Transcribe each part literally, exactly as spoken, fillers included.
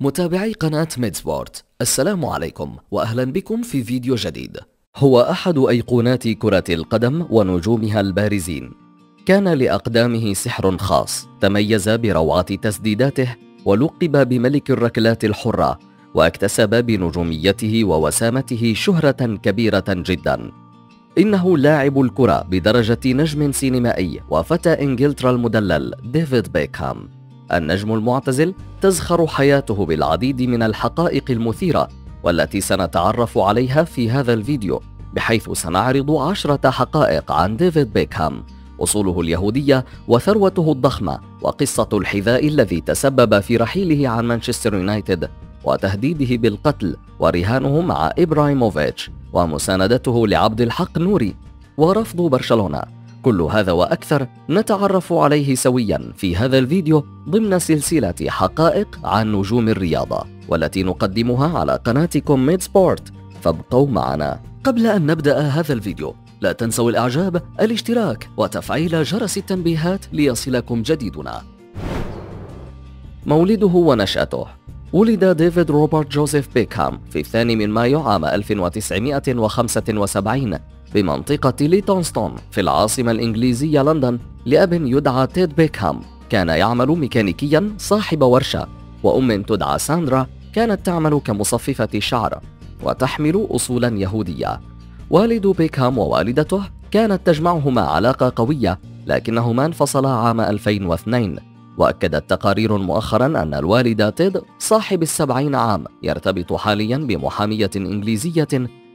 متابعي قناة ميد سبورت، السلام عليكم وأهلا بكم في فيديو جديد. هو أحد أيقونات كرة القدم ونجومها البارزين، كان لأقدامه سحر خاص، تميز بروعة تسديداته ولقب بملك الركلات الحرة، واكتسب بنجوميته ووسامته شهرة كبيرة جدا. إنه لاعب الكرة بدرجة نجم سينمائي وفتى إنجلترا المدلل ديفيد بيكهام. النجم المعتزل تزخر حياته بالعديد من الحقائق المثيرة والتي سنتعرف عليها في هذا الفيديو، بحيث سنعرض عشرة حقائق عن ديفيد بيكهام، أصوله اليهودية وثروته الضخمة وقصة الحذاء الذي تسبب في رحيله عن مانشستر يونايتد وتهديده بالقتل ورهانه مع إبراهيموفيتش ومساندته لعبد الحق نوري ورفض برشلونة. كل هذا وأكثر نتعرف عليه سويا في هذا الفيديو ضمن سلسلة حقائق عن نجوم الرياضة، والتي نقدمها على قناتكم ميد سبورت، فابقوا معنا. قبل أن نبدأ هذا الفيديو لا تنسوا الإعجاب، الاشتراك وتفعيل جرس التنبيهات ليصلكم جديدنا. مولده ونشأته: ولد ديفيد روبرت جوزيف بيكهام في الثاني من مايو عام ألف وتسعمئة وخمسة وسبعين بمنطقة ليتونستون في العاصمة الإنجليزية لندن، لأب يدعى تيد بيكهام كان يعمل ميكانيكيا صاحب ورشة، وأم تدعى ساندرا كانت تعمل كمصففة شعر وتحمل أصولا يهودية. والد بيكهام ووالدته كانت تجمعهما علاقة قوية، لكنهما انفصلا عام ألفين واثنين، وأكدت تقارير مؤخرا أن الوالد تيد صاحب السبعين عام يرتبط حاليا بمحامية إنجليزية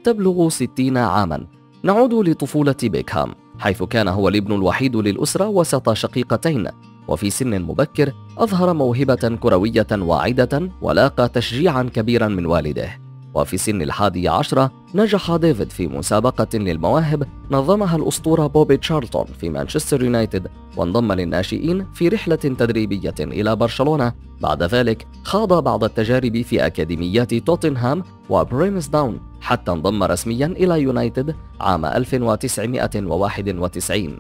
تبلغ ستين عاما. نعود لطفولة بيكهام، حيث كان هو الابن الوحيد للأسرة وسط شقيقتين، وفي سن مبكر أظهر موهبة كروية واعدة ولاقى تشجيعا كبيرا من والده. وفي سن الحادي عشرة نجح ديفيد في مسابقة للمواهب نظمها الأسطورة بوبي تشارلتون في مانشستر يونايتد، وانضم للناشئين في رحلة تدريبية إلى برشلونة. بعد ذلك خاض بعض التجارب في أكاديميات توتنهام وبريمسداون حتى انضم رسميا إلى يونايتد عام ألف وتسعمئة وواحد وتسعين.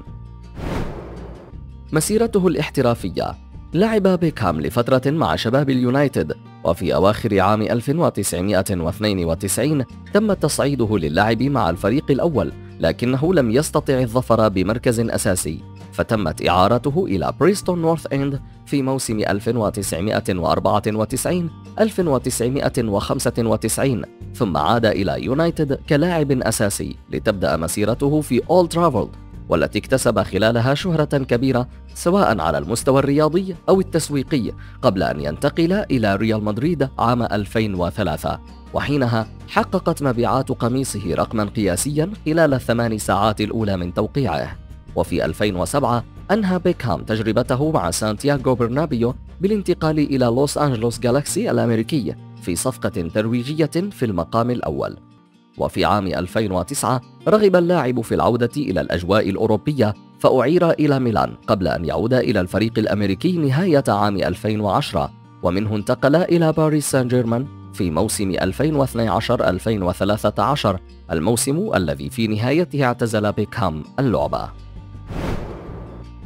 مسيرته الاحترافية: لعب بيكهام لفترة مع شباب اليونايتد، وفي أواخر عام ألف وتسعمئة واثنين وتسعين تم تصعيده للعب مع الفريق الأول، لكنه لم يستطع الظفر بمركز أساسي، فتمت إعارته إلى بريستون نورث إند في موسم ألف وتسعمئة وأربعة وتسعين إلى ألف وتسعمئة وخمسة وتسعين، ثم عاد إلى يونايتد كلاعب أساسي لتبدأ مسيرته في أولد ترافورد، والتي اكتسب خلالها شهرة كبيرة سواء على المستوى الرياضي أو التسويقي، قبل أن ينتقل إلى ريال مدريد عام ألفين وثلاثة، وحينها حققت مبيعات قميصه رقما قياسيا خلال الثمان ساعات الأولى من توقيعه. وفي ألفين وسبعة أنهى بيكهام تجربته مع سانتياغو برنابيو بالانتقال إلى لوس أنجلوس جالاكسي الأمريكي في صفقة ترويجية في المقام الأول. وفي عام ألفين وتسعة رغب اللاعب في العودة إلى الأجواء الأوروبية، فأعير إلى ميلان قبل أن يعود إلى الفريق الأمريكي نهاية عام ألفين وعشرة، ومنه انتقل إلى باريس سان جيرمان في موسم ألفين واثني عشر ألفين وثلاثة عشر، الموسم الذي في نهايته اعتزل بيكهام اللعبة.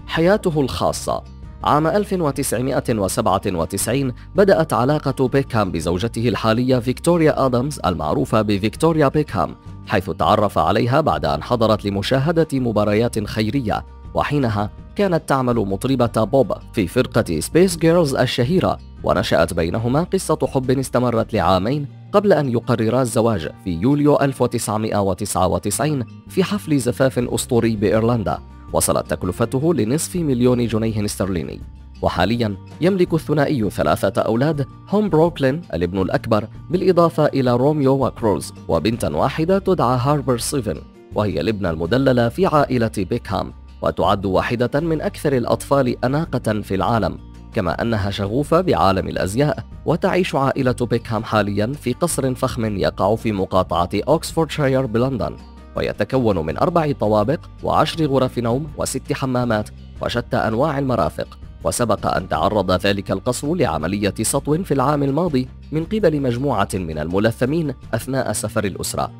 حياته الخاصة: عام ألف وتسعمئة وسبعة وتسعين بدأت علاقة بيكهام بزوجته الحالية فيكتوريا آدمز المعروفة بفيكتوريا بيكهام، حيث تعرف عليها بعد أن حضرت لمشاهدة مباريات خيرية، وحينها كانت تعمل مطربة بوب في فرقة سبيس جيرلز الشهيرة، ونشأت بينهما قصة حب استمرت لعامين قبل أن يقررا الزواج في يوليو ألف وتسعمئة وتسعة وتسعين في حفل زفاف أسطوري بإيرلندا، وصلت تكلفته لنصف مليون جنيه استرليني. وحاليا يملك الثنائي ثلاثة أولاد هم بروكلين الابن الأكبر، بالإضافة إلى روميو وكروز، وبنتا واحدة تدعى هاربر سيفن، وهي الابنة المدللة في عائلة بيكهام، وتعد واحدة من أكثر الأطفال أناقة في العالم، كما أنها شغوفة بعالم الأزياء. وتعيش عائلة بيكهام حاليا في قصر فخم يقع في مقاطعة أوكسفورشاير بلندن، ويتكون من أربع طوابق وعشر غرف نوم وست حمامات وشتى أنواع المرافق. وسبق أن تعرض ذلك القصر لعملية سطو في العام الماضي من قبل مجموعة من الملثمين أثناء سفر الأسرة.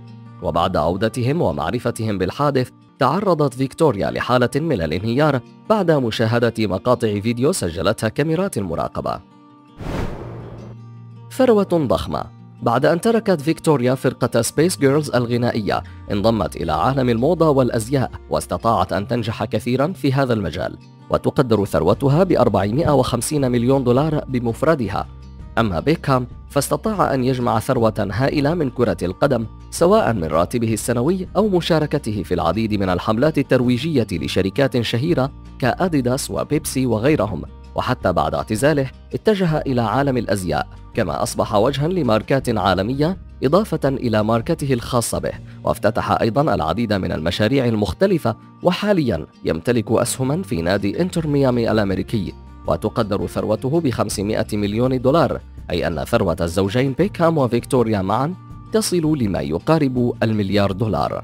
وبعد عودتهم ومعرفتهم بالحادث تعرضت فيكتوريا لحالة من الانهيار بعد مشاهدة مقاطع فيديو سجلتها كاميرات المراقبة. ثروة ضخمة. بعد أن تركت فيكتوريا فرقة سبيس جيرلز الغنائية، انضمت إلى عالم الموضة والأزياء، واستطاعت أن تنجح كثيرا في هذا المجال، وتقدر ثروتها ب أربعمئة وخمسين مليون دولار بمفردها. أما بيكهام فاستطاع أن يجمع ثروة هائلة من كرة القدم، سواء من راتبه السنوي أو مشاركته في العديد من الحملات الترويجية لشركات شهيرة كأديداس وبيبسي وغيرهم. وحتى بعد اعتزاله اتجه إلى عالم الأزياء، كما أصبح وجها لماركات عالمية إضافة إلى ماركته الخاصة به، وافتتح أيضا العديد من المشاريع المختلفة، وحاليا يمتلك أسهما في نادي إنتر ميامي الأمريكي، وتقدر ثروته ب خمسمئة مليون دولار، أي أن ثروة الزوجين بيكهام وفيكتوريا معا تصل لما يقارب المليار دولار.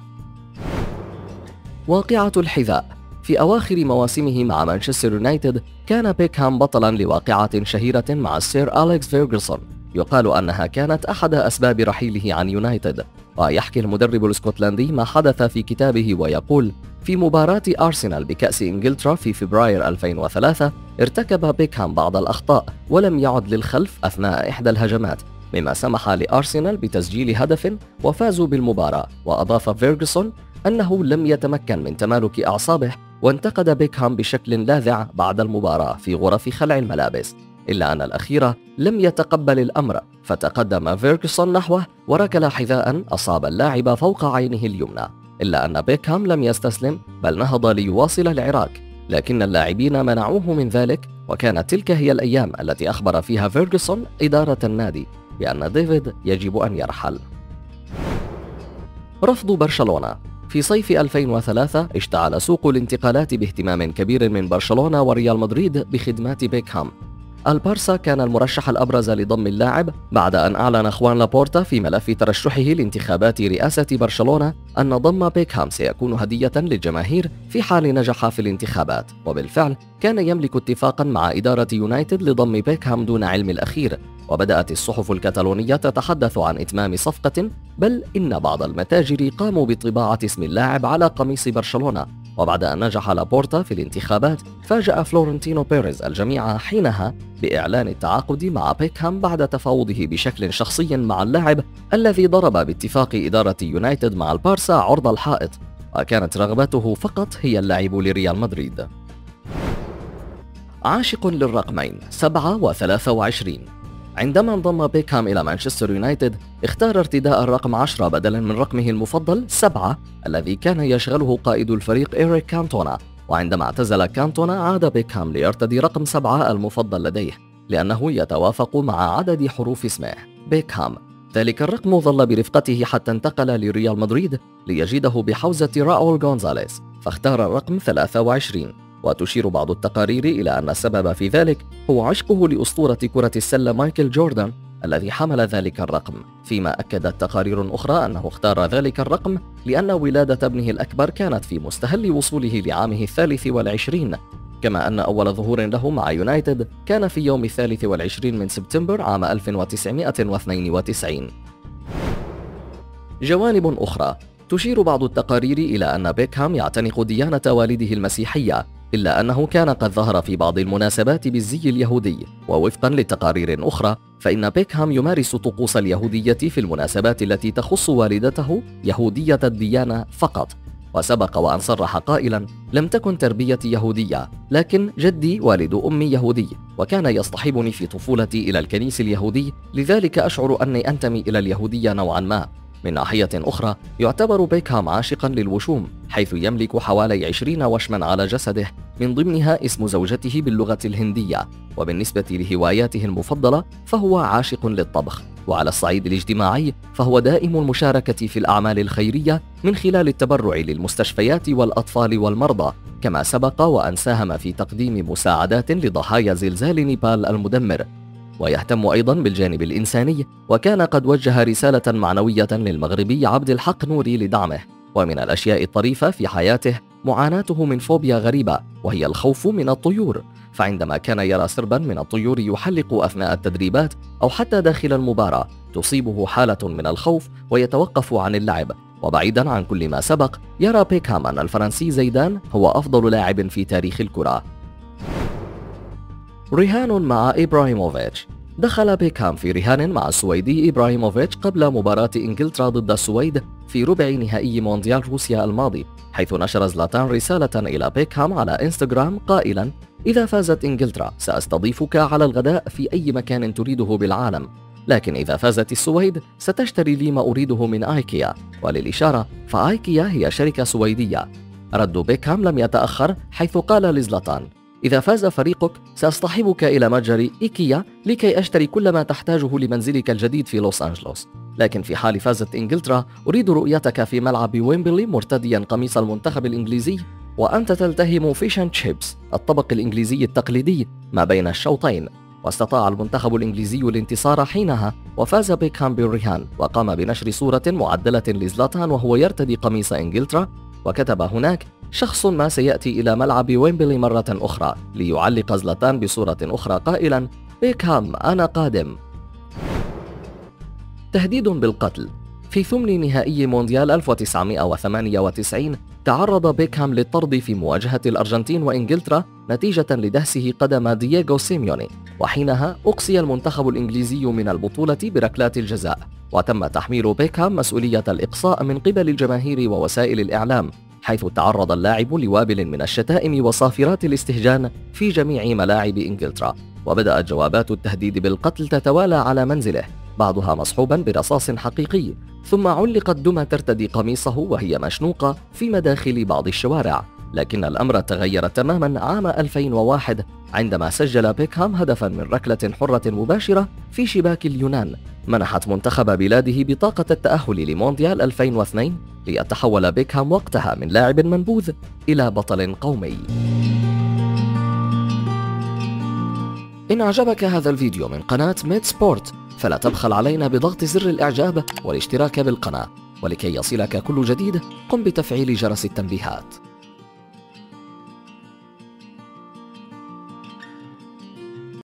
واقعة الحذاء. في أواخر مواسمه مع مانشستر يونايتد كان بيكهام بطلا لواقعة شهيرة مع السير أليكس فيرغسون، يقال أنها كانت أحد أسباب رحيله عن يونايتد. ويحكي المدرب الاسكتلندي ما حدث في كتابه ويقول: في مباراة أرسنال بكأس إنجلترا في فبراير ألفين وثلاثة ارتكب بيكهام بعض الأخطاء ولم يعد للخلف أثناء إحدى الهجمات، مما سمح لأرسنال بتسجيل هدف وفازوا بالمباراة. وأضاف فيرغسون أنه لم يتمكن من تمالك أعصابه، وانتقد بيكهام بشكل لاذع بعد المباراة في غرف خلع الملابس، إلا أن الأخيرة لم يتقبل الأمر، فتقدم فيرغسون نحوه وركل حذاء أصاب اللاعب فوق عينه اليمنى، إلا أن بيكهام لم يستسلم بل نهض ليواصل العراك، لكن اللاعبين منعوه من ذلك. وكانت تلك هي الأيام التي أخبر فيها فيرغسون إدارة النادي بأن ديفيد يجب أن يرحل. رفض برشلونة. في صيف ألفين وثلاثة اشتعل سوق الانتقالات باهتمام كبير من برشلونة وريال مدريد بخدمات بيكهام. البارسا كان المرشح الأبرز لضم اللاعب، بعد أن أعلن خوان لابورتا في ملف ترشحه لانتخابات رئاسة برشلونة أن ضم بيكهام سيكون هدية للجماهير في حال نجح في الانتخابات. وبالفعل كان يملك اتفاقا مع إدارة يونايتد لضم بيكهام دون علم الأخير، وبدأت الصحف الكتالونية تتحدث عن إتمام صفقة، بل إن بعض المتاجر قاموا بطباعة اسم اللاعب على قميص برشلونة. وبعد أن نجح لابورتا في الانتخابات فاجأ فلورنتينو بيريز الجميع حينها بإعلان التعاقد مع بيكهام بعد تفاوضه بشكل شخصي مع اللاعب، الذي ضرب باتفاق إدارة يونايتد مع البارسا عرض الحائط، وكانت رغبته فقط هي اللعب لريال مدريد. عاشق للرقمين سبعة وثلاثة وعشرين. عندما انضم بيكهام إلى مانشستر يونايتد اختار ارتداء الرقم عشرة بدلا من رقمه المفضل سبعة الذي كان يشغله قائد الفريق إيريك كانتونا. وعندما اعتزل كانتونا عاد بيكهام ليرتدي رقم سبعة المفضل لديه، لأنه يتوافق مع عدد حروف اسمه بيكهام. ذلك الرقم ظل برفقته حتى انتقل لريال مدريد ليجده بحوزة راؤول غونزاليز، فاختار الرقم ثلاثة وعشرين. وتشير بعض التقارير إلى أن السبب في ذلك هو عشقه لأسطورة كرة السلة مايكل جوردن الذي حمل ذلك الرقم، فيما أكدت تقارير أخرى أنه اختار ذلك الرقم لأن ولادة ابنه الأكبر كانت في مستهل وصوله لعامه الثالث والعشرين، كما أن أول ظهور له مع يونايتد كان في يوم الثالث والعشرين من سبتمبر عام ألف وتسعمئة واثنين وتسعين. جوانب أخرى. تشير بعض التقارير إلى أن بيكهام يعتنق ديانة والده المسيحية، إلا أنه كان قد ظهر في بعض المناسبات بالزي اليهودي. ووفقا لتقارير أخرى فإن بيكهام يمارس طقوس اليهودية في المناسبات التي تخص والدته يهودية الديانة فقط. وسبق وأن صرح قائلا: لم تكن تربيتي يهودية، لكن جدي والد أمي يهودي، وكان يصطحبني في طفولتي إلى الكنيس اليهودي، لذلك أشعر أني أنتمي إلى اليهودية نوعا ما. من ناحية أخرى يعتبر بيكهام عاشقا للوشوم، حيث يملك حوالي عشرين وشما على جسده، من ضمنها اسم زوجته باللغة الهندية. وبالنسبة لهواياته المفضلة فهو عاشق للطبخ، وعلى الصعيد الاجتماعي فهو دائم المشاركة في الأعمال الخيرية من خلال التبرع للمستشفيات والأطفال والمرضى، كما سبق وأن ساهم في تقديم مساعدات لضحايا زلزال نيبال المدمر. ويهتم أيضا بالجانب الإنساني، وكان قد وجه رسالة معنوية للمغربي عبد الحق نوري لدعمه. ومن الأشياء الطريفة في حياته معاناته من فوبيا غريبة، وهي الخوف من الطيور، فعندما كان يرى سربا من الطيور يحلق أثناء التدريبات أو حتى داخل المباراة تصيبه حالة من الخوف ويتوقف عن اللعب. وبعيدا عن كل ما سبق يرى بيكهام أن الفرنسي زيدان هو أفضل لاعب في تاريخ الكرة. رهان مع إبراهيموفيتش. دخل بيكهام في رهان مع السويدي إبراهيموفيتش قبل مباراة إنجلترا ضد السويد في ربع نهائي مونديال روسيا الماضي، حيث نشر زلاتان رسالة إلى بيكهام على إنستغرام قائلا: إذا فازت إنجلترا سأستضيفك على الغداء في أي مكان تريده بالعالم، لكن إذا فازت السويد ستشتري لي ما أريده من آيكيا، وللإشارة فآيكيا هي شركة سويدية. رد بيكهام لم يتأخر حيث قال لزلاتان: إذا فاز فريقك سأصطحبك إلى متجر إيكيا لكي أشتري كل ما تحتاجه لمنزلك الجديد في لوس أنجلوس، لكن في حال فازت إنجلترا أريد رؤيتك في ملعب ويمبلي مرتديا قميص المنتخب الإنجليزي وأنت تلتهم فيش اند تشيبس الطبق الإنجليزي التقليدي ما بين الشوطين. واستطاع المنتخب الإنجليزي الانتصار حينها، وفاز بيكهام بالرهان وقام بنشر صورة معدلة لزلاتان وهو يرتدي قميص إنجلترا، وكتب هناك: شخص ما سيأتي إلى ملعب ويمبلي مرة أخرى، ليعلق زلاتان بصورة أخرى قائلا: بيكهام أنا قادم. تهديد بالقتل. في ثمن نهائي مونديال ألف وتسعمئة وثمانية وتسعين تعرض بيكهام للطرد في مواجهة الأرجنتين وإنجلترا نتيجة لدهسه قدم دييغو سيميوني، وحينها أقصي المنتخب الإنجليزي من البطولة بركلات الجزاء، وتم تحميل بيكهام مسؤولية الإقصاء من قبل الجماهير ووسائل الإعلام، حيث تعرض اللاعب لوابل من الشتائم وصافرات الاستهجان في جميع ملاعب إنجلترا، وبدأت جوابات التهديد بالقتل تتوالى على منزله، بعضها مصحوبا برصاص حقيقي، ثم علقت دمى ترتدي قميصه وهي مشنوقة في مداخل بعض الشوارع. لكن الأمر تغير تماما عام ألفين وواحد عندما سجل بيكهام هدفا من ركلة حرة مباشرة في شباك اليونان، منحت منتخب بلاده بطاقة التأهل لمونديال ألفين واثنين، ليتحول بيكهام وقتها من لاعب منبوذ إلى بطل قومي. إن أعجبك هذا الفيديو من قناة ميد سبورت فلا تبخل علينا بضغط زر الإعجاب والاشتراك بالقناة، ولكي يصلك كل جديد قم بتفعيل جرس التنبيهات.